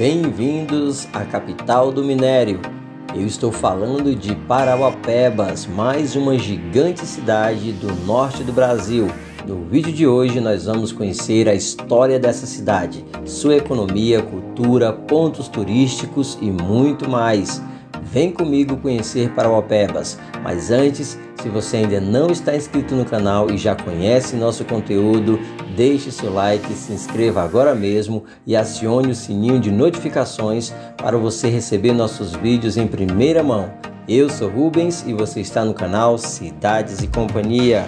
Bem-vindos à capital do minério. Eu estou falando de Parauapebas, mais uma gigante cidade do norte do Brasil. No vídeo de hoje nós vamos conhecer a história dessa cidade, sua economia, cultura, pontos turísticos e muito mais. Vem comigo conhecer Parauapebas, mas antes, se você ainda não está inscrito no canal e já conhece nosso conteúdo, deixe seu like, se inscreva agora mesmo e acione o sininho de notificações para você receber nossos vídeos em primeira mão. Eu sou Rubens e você está no canal Cidades e Companhia.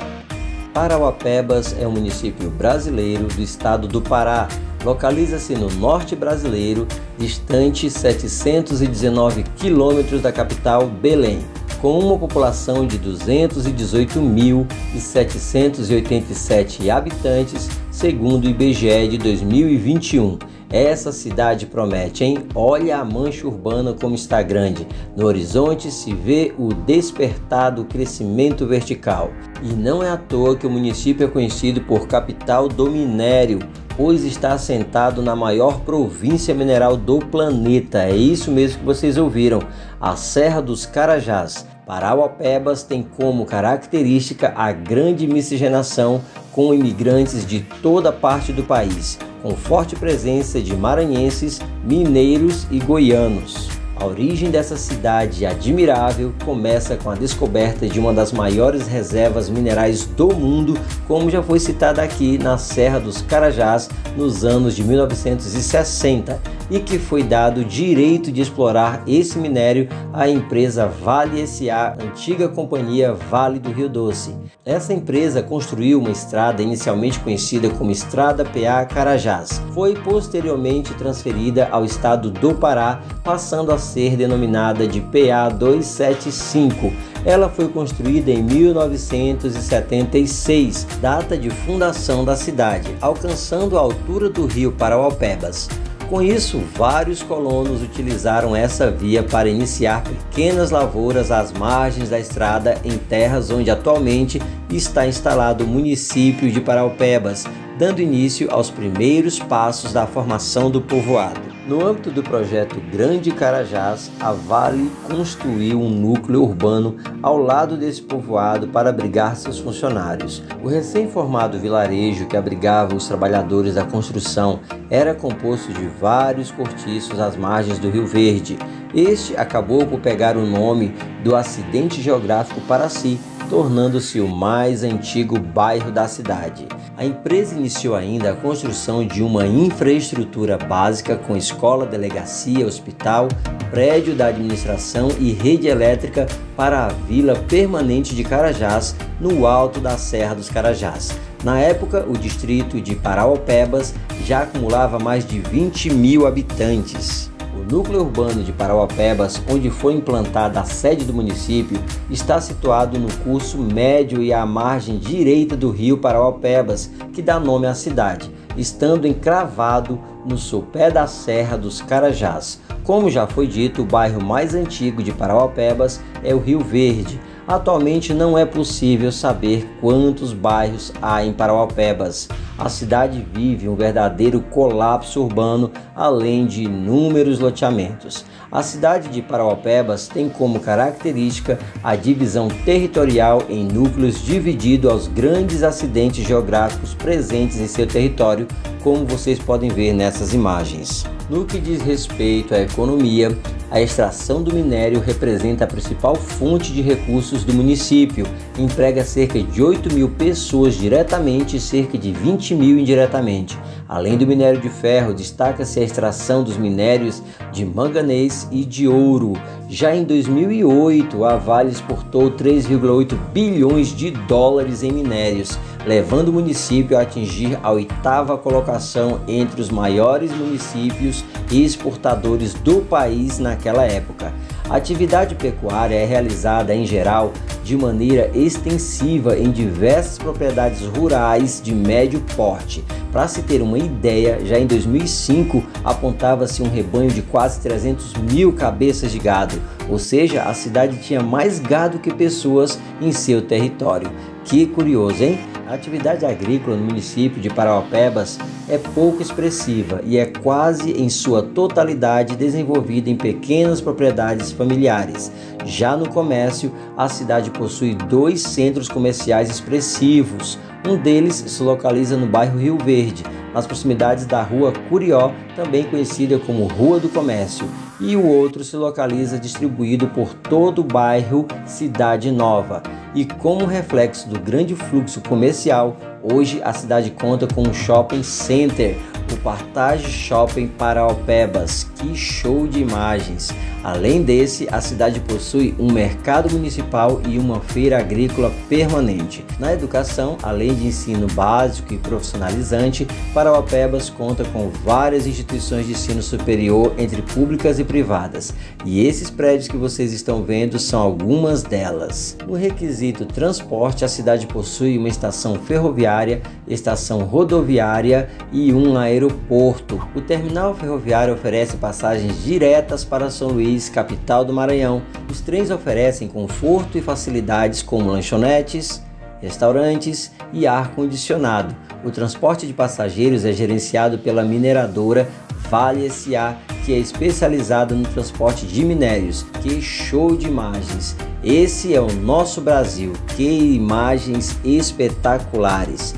Parauapebas é um município brasileiro do estado do Pará. Localiza-se no norte brasileiro, distante 719 quilômetros da capital Belém, com uma população de 218.787 habitantes, segundo o IBGE de 2021. Essa cidade promete, hein? Olha a mancha urbana como está grande. No horizonte se vê o despertar do crescimento vertical. E não é à toa que o município é conhecido por capital do minério, pois está assentado na maior província mineral do planeta. É isso mesmo que vocês ouviram, a Serra dos Carajás. Parauapebas tem como característica a grande miscigenação com imigrantes de toda parte do país, com forte presença de maranhenses, mineiros e goianos. A origem dessa cidade admirável começa com a descoberta de uma das maiores reservas minerais do mundo, como já foi citada aqui na Serra dos Carajás nos anos de 1960, e que foi dado o direito de explorar esse minério à empresa Vale S.A., antiga companhia Vale do Rio Doce. Essa empresa construiu uma estrada inicialmente conhecida como Estrada PA Carajás. Foi posteriormente transferida ao estado do Pará, passando a ser denominada de PA 275. Ela foi construída em 1976, data de fundação da cidade, alcançando a altura do rio Parauapebas. Com isso, vários colonos utilizaram essa via para iniciar pequenas lavouras às margens da estrada em terras onde atualmente está instalado o município de Parauapebas, dando início aos primeiros passos da formação do povoado. No âmbito do projeto Grande Carajás, a Vale construiu um núcleo urbano ao lado desse povoado para abrigar seus funcionários. O recém-formado vilarejo que abrigava os trabalhadores da construção era composto de vários cortiços às margens do Rio Verde. Este acabou por pegar o nome do acidente geográfico para si, tornando-se o mais antigo bairro da cidade. A empresa iniciou ainda a construção de uma infraestrutura básica com escola, delegacia, hospital, prédio da administração e rede elétrica para a Vila Permanente de Carajás, no alto da Serra dos Carajás. Na época, o distrito de Parauapebas já acumulava mais de 20 mil habitantes. O núcleo urbano de Parauapebas, onde foi implantada a sede do município, está situado no curso médio e à margem direita do rio Parauapebas, que dá nome à cidade, estando encravado no sopé da Serra dos Carajás. Como já foi dito, o bairro mais antigo de Parauapebas é o Rio Verde. Atualmente não é possível saber quantos bairros há em Parauapebas. A cidade vive um verdadeiro colapso urbano, além de inúmeros loteamentos. A cidade de Parauapebas tem como característica a divisão territorial em núcleos dividido aos grandes acidentes geográficos presentes em seu território, como vocês podem ver nessas imagens. No que diz respeito à economia, a extração do minério representa a principal fonte de recursos do município. Emprega cerca de 8 mil pessoas diretamente e cerca de 20 mil indiretamente. Além do minério de ferro, destaca-se a extração dos minérios de manganês e de ouro. Já em 2008, a Vale exportou 3,8 bilhões de dólares em minérios, levando o município a atingir a oitava colocação entre os maiores municípios e exportadores do país naquela época. A atividade pecuária é realizada, em geral, de maneira extensiva em diversas propriedades rurais de médio porte. Para se ter uma ideia, já em 2005 apontava-se um rebanho de quase 300 mil cabeças de gado, ou seja, a cidade tinha mais gado que pessoas em seu território. Que curioso, hein? A atividade agrícola no município de Parauapebas é pouco expressiva e é quase em sua totalidade desenvolvida em pequenas propriedades familiares. Já no comércio, a cidade possui dois centros comerciais expressivos. Um deles se localiza no bairro Rio Verde, nas proximidades da Rua Curió, também conhecida como Rua do Comércio, e o outro se localiza distribuído por todo o bairro Cidade Nova. E como reflexo do grande fluxo comercial, hoje a cidade conta com um shopping center, o Partage Shopping Paraopebas. Que show de imagens! Além desse, a cidade possui um mercado municipal e uma feira agrícola permanente. Na educação, além de ensino básico e profissionalizante, Parauapebas conta com várias instituições de ensino superior, entre públicas e privadas, e esses prédios que vocês estão vendo são algumas delas. No requisito transporte, a cidade possui uma estação ferroviária, estação rodoviária e um aeroporto. O terminal ferroviário oferece passagens diretas para São Luís, capital do Maranhão. Os trens oferecem conforto e facilidades como lanchonetes, restaurantes e ar-condicionado. O transporte de passageiros é gerenciado pela mineradora Vale S.A., que é especializada no transporte de minérios. Que show de imagens! Esse é o nosso Brasil, que imagens espetaculares!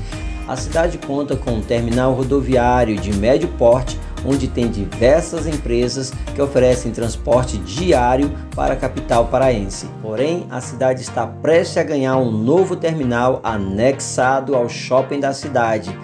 A cidade conta com um terminal rodoviário de médio porte, onde tem diversas empresas que oferecem transporte diário para a capital paraense. Porém, a cidade está prestes a ganhar um novo terminal anexado ao shopping da cidade.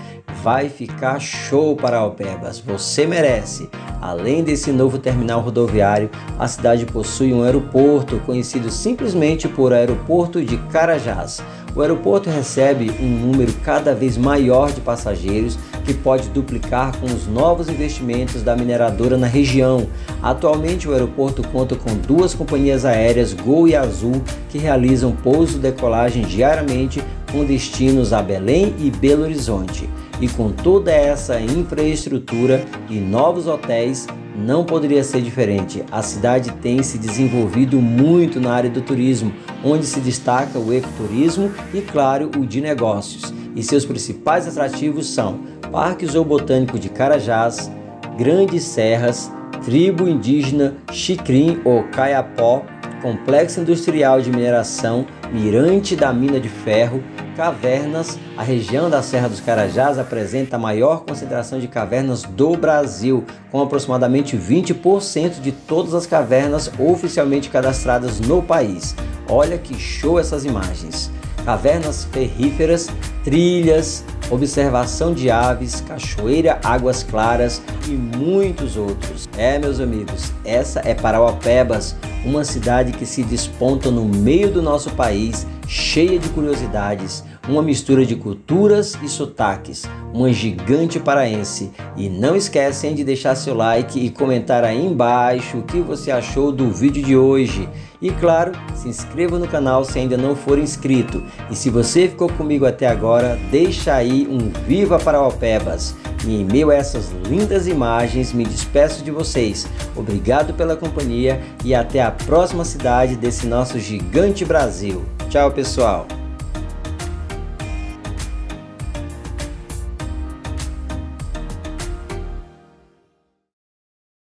Vai ficar show, Parauapebas, você merece! Além desse novo terminal rodoviário, a cidade possui um aeroporto, conhecido simplesmente por Aeroporto de Carajás. O aeroporto recebe um número cada vez maior de passageiros, que pode duplicar com os novos investimentos da mineradora na região. Atualmente, o aeroporto conta com duas companhias aéreas, Gol e Azul, que realizam pouso e decolagem diariamente com destinos a Belém e Belo Horizonte. E com toda essa infraestrutura e novos hotéis, não poderia ser diferente. A cidade tem se desenvolvido muito na área do turismo, onde se destaca o ecoturismo e, claro, o de negócios. E seus principais atrativos são Parque Zoobotânico de Carajás, Grandes Serras, Tribo Indígena Xicrim ou Kayapó, Complexo Industrial de Mineração, Mirante da Mina de Ferro, cavernas. A região da Serra dos Carajás apresenta a maior concentração de cavernas do Brasil, com aproximadamente 20% de todas as cavernas oficialmente cadastradas no país. Olha que show essas imagens! Cavernas ferríferas, trilhas, observação de aves, cachoeira, águas claras e muitos outros. É, meus amigos, essa é Parauapebas, uma cidade que se desponta no meio do nosso país, cheia de curiosidades, uma mistura de culturas e sotaques, uma gigante paraense. E não esquecem de deixar seu like e comentar aí embaixo o que você achou do vídeo de hoje. E claro, se inscreva no canal se ainda não for inscrito. E se você ficou comigo até agora, deixa aí um Viva Parauapebas. E em meio a essas lindas imagens, me despeço de vocês. Obrigado pela companhia e até a próxima cidade desse nosso gigante Brasil. Tchau, pessoal!